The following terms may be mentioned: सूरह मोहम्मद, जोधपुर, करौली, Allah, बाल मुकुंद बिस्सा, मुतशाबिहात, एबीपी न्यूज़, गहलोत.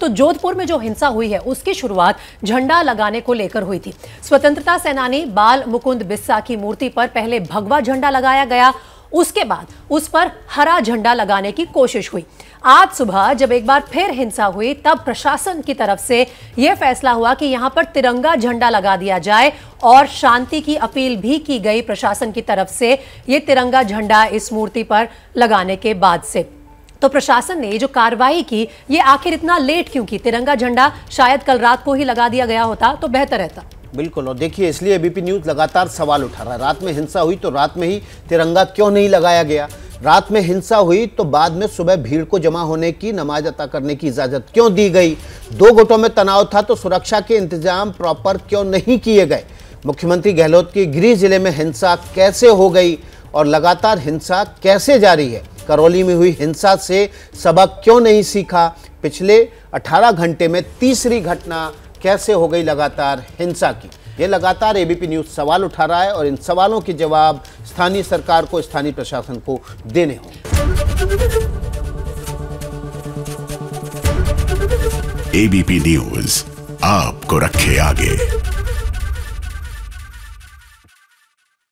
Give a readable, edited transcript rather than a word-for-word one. तो जोधपुर में जो हिंसा हुई है उसकी शुरुआत झंडा लगाने को लेकर हुई थी। स्वतंत्रता सेनानी बाल मुकुंद बिस्सा की मूर्ति पर पहले भगवा झंडा लगाया गया, उसके बाद उस पर हरा झंडा लगाने की कोशिश हुई। आज सुबह जब एक बार फिर हिंसा हुई तब प्रशासन की तरफ से यह फैसला हुआ कि यहां पर तिरंगा झंडा लगा दिया जाए और शांति की अपील भी की गई प्रशासन की तरफ से। ये तिरंगा झंडा इस मूर्ति पर लगाने के बाद से तो प्रशासन ने जो कार्रवाई की, ये आखिर इतना लेट क्यों की? तिरंगा झंडा शायद कल रात को ही लगा दिया गया होता तो बेहतर रहता। बिल्कुल, और देखिए इसलिए एबीपी न्यूज़ लगातार सवाल उठा रहा है, रात में हिंसा हुई तो रात में ही तिरंगा क्यों नहीं लगाया गया? रात में हिंसा हुई तो बाद में सुबह भीड़ को जमा होने की, नमाज अता करने की इजाज़त क्यों दी गई? दो गुटों में तनाव था तो सुरक्षा के इंतजाम प्रॉपर क्यों नहीं किए गए? मुख्यमंत्री गहलोत के गृह जिले में हिंसा कैसे हो गई और लगातार हिंसा कैसे जारी है? करौली में हुई हिंसा से सबक क्यों नहीं सीखा? पिछले 18 घंटे में तीसरी घटना कैसे हो गई लगातार हिंसा की? ये लगातार एबीपी न्यूज़ सवाल उठा रहा है और इन सवालों के जवाब स्थानीय सरकार को, स्थानीय प्रशासन को देने होंगे। एबीपी न्यूज़ आपको रखे आगे।